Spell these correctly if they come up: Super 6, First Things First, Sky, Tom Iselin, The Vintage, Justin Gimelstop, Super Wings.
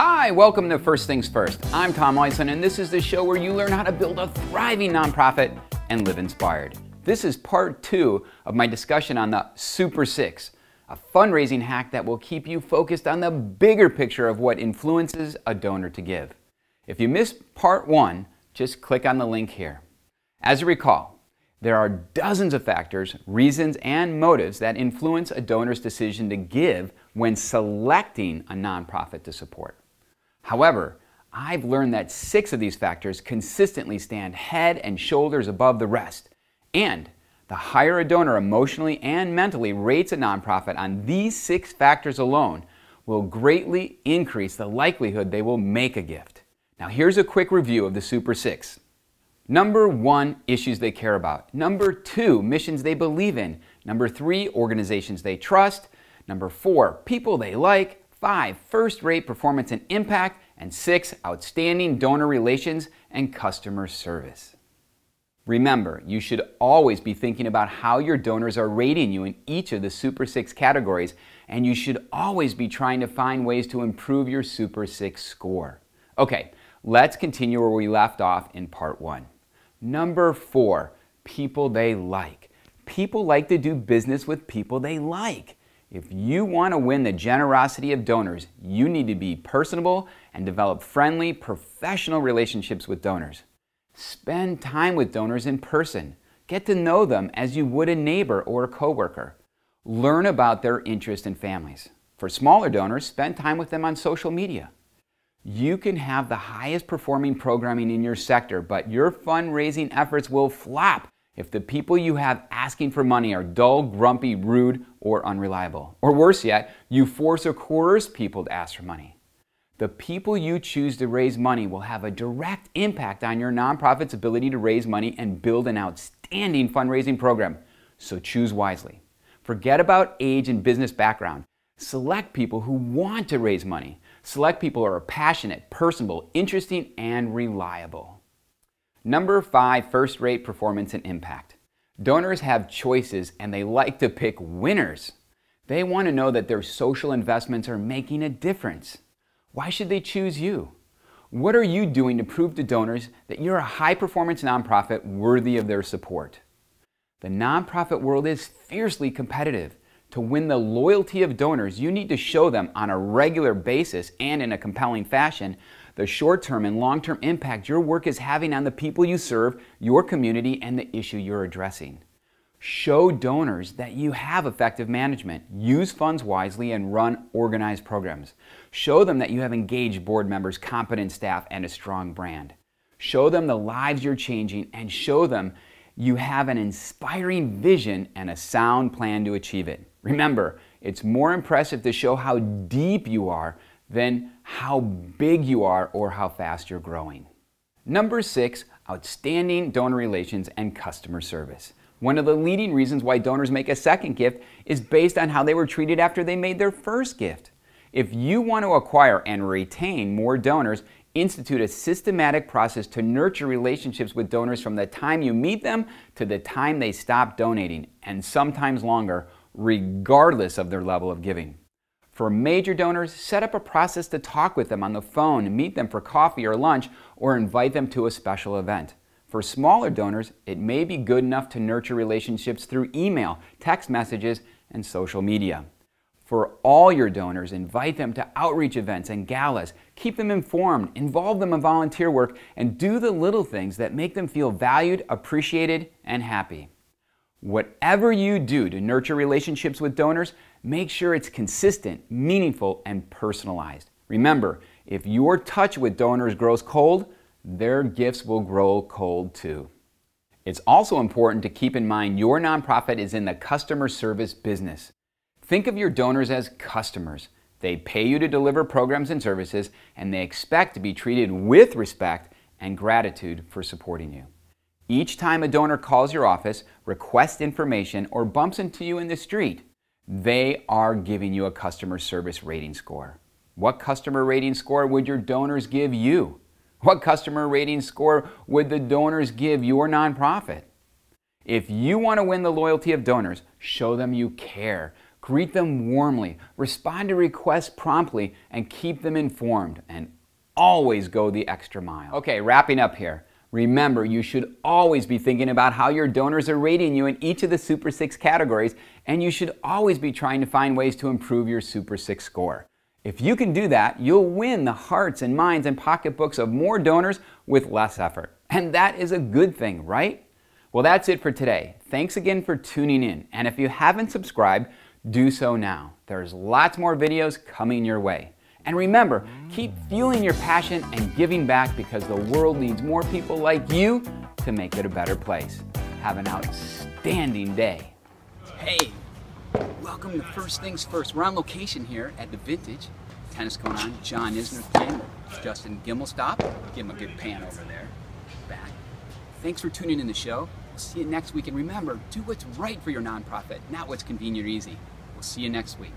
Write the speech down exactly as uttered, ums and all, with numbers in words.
Hi, welcome to First Things First. I'm Tom Iselin, and this is the show where you learn how to build a thriving nonprofit and live inspired. This is part two of my discussion on the Super six, a fundraising hack that will keep you focused on the bigger picture of what influences a donor to give. If you missed part one, just click on the link here. As you recall, there are dozens of factors, reasons, and motives that influence a donor's decision to give when selecting a nonprofit to support. However, I've learned that six of these factors consistently stand head and shoulders above the rest. And the higher a donor emotionally and mentally rates a nonprofit on these six factors alone will greatly increase the likelihood they will make a gift. Now here's a quick review of the Super six. Number one, issues they care about. Number two, missions they believe in. Number three, organizations they trust. Number four, people they like. Five, first-rate performance and impact, and six, outstanding donor relations and customer service. Remember, you should always be thinking about how your donors are rating you in each of the Super six categories, and you should always be trying to find ways to improve your Super six score. Okay, let's continue where we left off in part one. Number four, people they like. People like to do business with people they like. If you want to win the generosity of donors, you need to be personable and develop friendly, professional relationships with donors. Spend time with donors in person. Get to know them as you would a neighbor or a coworker. Learn about their interests and families. For smaller donors, spend time with them on social media. You can have the highest performing programming in your sector, but your fundraising efforts will flop if the people you have asking for money are dull, grumpy, rude, or unreliable. Or worse yet, you force or coerce people to ask for money. The people you choose to raise money will have a direct impact on your nonprofit's ability to raise money and build an outstanding fundraising program. So choose wisely. Forget about age and business background. Select people who want to raise money. Select people who are passionate, personable, interesting, and reliable. Number five, first-rate performance and impact. Donors have choices and they like to pick winners. They want to know that their social investments are making a difference. Why should they choose you? What are you doing to prove to donors that you're a high-performance nonprofit worthy of their support? The nonprofit world is fiercely competitive. To win the loyalty of donors, you need to show them on a regular basis and in a compelling fashion the short-term and long-term impact your work is having on the people you serve, your community, and the issue you're addressing. Show donors that you have effective management, use funds wisely, and run organized programs. Show them that you have engaged board members, competent staff, and a strong brand. Show them the lives you're changing, and show them you have an inspiring vision and a sound plan to achieve it. Remember, it's more impressive to show how deep you are than how big you are or how fast you're growing. Number six, outstanding donor relations and customer service. One of the leading reasons why donors make a second gift is based on how they were treated after they made their first gift. If you want to acquire and retain more donors, institute a systematic process to nurture relationships with donors from the time you meet them to the time they stop donating, and sometimes longer, regardless of their level of giving. For major donors, set up a process to talk with them on the phone, meet them for coffee or lunch, or invite them to a special event. For smaller donors, it may be good enough to nurture relationships through email, text messages, and social media. For all your donors, invite them to outreach events and galas. Keep them informed, involve them in volunteer work, and do the little things that make them feel valued, appreciated, and happy. Whatever you do to nurture relationships with donors, make sure it's consistent, meaningful, and personalized. Remember, if your touch with donors grows cold, their gifts will grow cold too. It's also important to keep in mind your nonprofit is in the customer service business. Think of your donors as customers. They pay you to deliver programs and services, and they expect to be treated with respect and gratitude for supporting you. Each time a donor calls your office, requests information, or bumps into you in the street, they are giving you a customer service rating score. What customer rating score would your donors give you? What customer rating score would the donors give your nonprofit? If you want to win the loyalty of donors, show them you care. Greet them warmly, respond to requests promptly, and keep them informed. And always go the extra mile. Okay, wrapping up here. Remember, you should always be thinking about how your donors are rating you in each of the Super six categories, and you should always be trying to find ways to improve your Super six score. If you can do that, you'll win the hearts and minds and pocketbooks of more donors with less effort. And that is a good thing, right? Well, that's it for today. Thanks again for tuning in. And if you haven't subscribed, do so now. There's lots more videos coming your way. And remember, keep fueling your passion and giving back because the world needs more people like you to make it a better place. Have an outstanding day. Hey, welcome to First Things First. We're on location here at The Vintage. Tennis going on. John Isner's playing with Justin Gimelstop. Give him a good pan over there. Back. Thanks for tuning in the show. We'll see you next week. And remember, do what's right for your nonprofit, not what's convenient or easy. We'll see you next week.